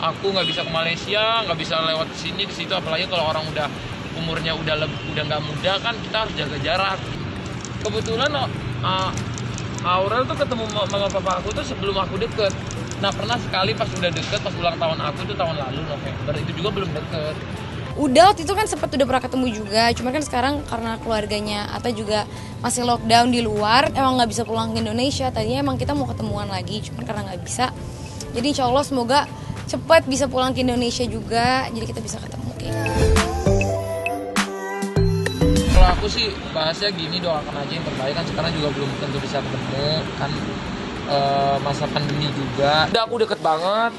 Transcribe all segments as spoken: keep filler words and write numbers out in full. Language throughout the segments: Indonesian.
aku nggak bisa ke Malaysia, nggak bisa lewat sini ke situ, apalagi kalau orang udah umurnya udah lebih, udah nggak muda kan kita harus jaga jarak. Kebetulan uh, Aurel tuh ketemu mama papa aku tuh sebelum aku deket. Nah pernah sekali pas udah deket, pas ulang tahun aku tuh tahun lalu November, itu juga belum deket. Udah waktu itu kan sempat udah pernah ketemu juga, cuman kan sekarang karena keluarganya Atta juga masih lockdown di luar, emang nggak bisa pulang ke Indonesia. Tadinya emang kita mau ketemuan lagi, cuman karena nggak bisa. Jadi insya Allah semoga cepat bisa pulang ke Indonesia juga, jadi kita bisa ketemu. Kalau aku sih bahasnya gini, doakan aja yang terbaik, kan sekarang juga belum tentu bisa ketemu kan. Uh, masa pandemi juga. Udah aku deket banget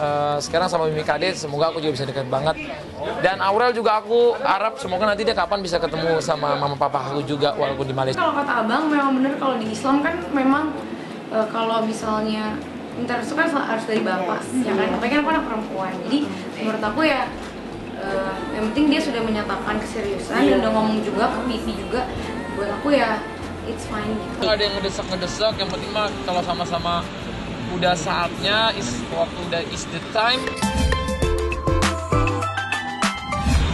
uh, sekarang sama Mimi Kadet, semoga aku juga bisa deket banget. Dan Aurel juga aku harap semoga nanti dia kapan bisa ketemu sama mama papa aku juga walaupun di Malaysia. Kalau kata abang memang bener, kalau di Islam kan memang uh, kalau misalnya interview kan harus dari bapak, ya kan? Tapi kan aku anak perempuan, jadi menurut aku ya uh, yang penting dia sudah menyatakan keseriusan, yeah. Dan udah ngomong juga ke T V juga, buat aku ya it's fine. Nggak ada yang ngedesak-ngedesak, yang penting mah kalau sama-sama udah saatnya, is, waktu udah is the time.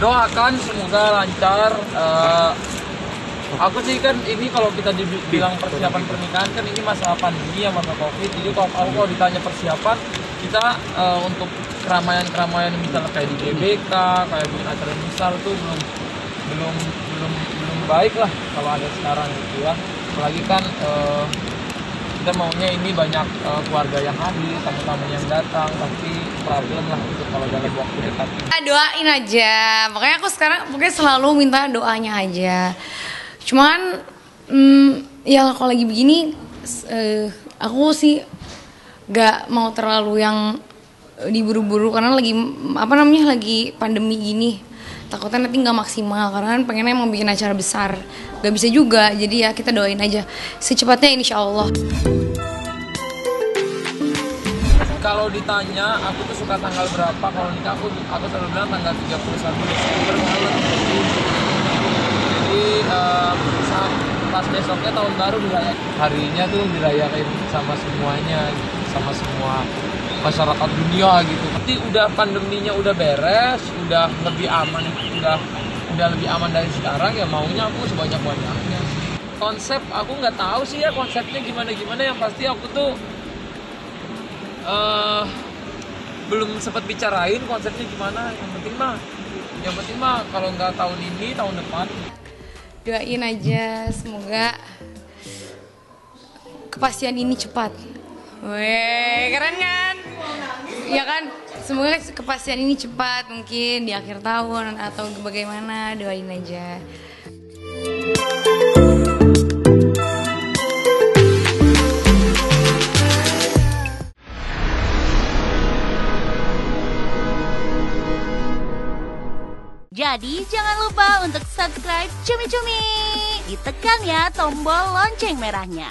Doakan semoga lancar. Uh, aku sih kan ini kalau kita bilang persiapan pernikahan kan ini masalah pandemi ya, masalah covid. Jadi kalau aku kalau ditanya persiapan, kita uh, untuk keramaian-keramaian misalnya kayak di G B K, kayak bikin acara besar tuh belum belum belum belum baik lah kalau ada sekarang gitu ya, apalagi kan uh, kita maunya ini banyak uh, keluarga yang hadir, tamu-tamu yang datang, tapi problem lah untuk kalau dalam waktu dekat. Doain aja, makanya aku sekarang pokoknya selalu minta doanya aja. Cuman mm, ya kalau lagi begini uh, aku sih gak mau terlalu yang diburu-buru karena lagi apa namanya lagi pandemi gini. Takutnya nanti nggak maksimal karena kan pengennya emang bikin acara besar, nggak bisa juga, jadi ya kita doain aja secepatnya insya Allah. Kalau ditanya aku tuh suka tanggal berapa kalau nikah, aku aku selalu bilang tanggal tiga puluh satu Desember malam. Jadi um, saat pas besoknya tahun baru dirayakan, harinya tuh dirayakan sama semuanya, sama semua masyarakat dunia gitu. Tapi udah pandeminya udah beres, udah lebih aman, udah udah lebih aman dari sekarang ya maunya aku sebanyak-banyaknya. Konsep aku nggak tahu sih ya konsepnya gimana-gimana, yang pasti aku tuh uh, belum sempat bicarain konsepnya gimana. Yang penting mah, yang penting mah kalau nggak tahun ini tahun depan. Doain aja semoga kepastian ini cepat. Weh, keren kan? Ya kan, semoga kepastian ini cepat, mungkin di akhir tahun atau bagaimana, doain aja. Jadi jangan lupa untuk subscribe Cumi-Cumi. Ditekan ya tombol lonceng merahnya.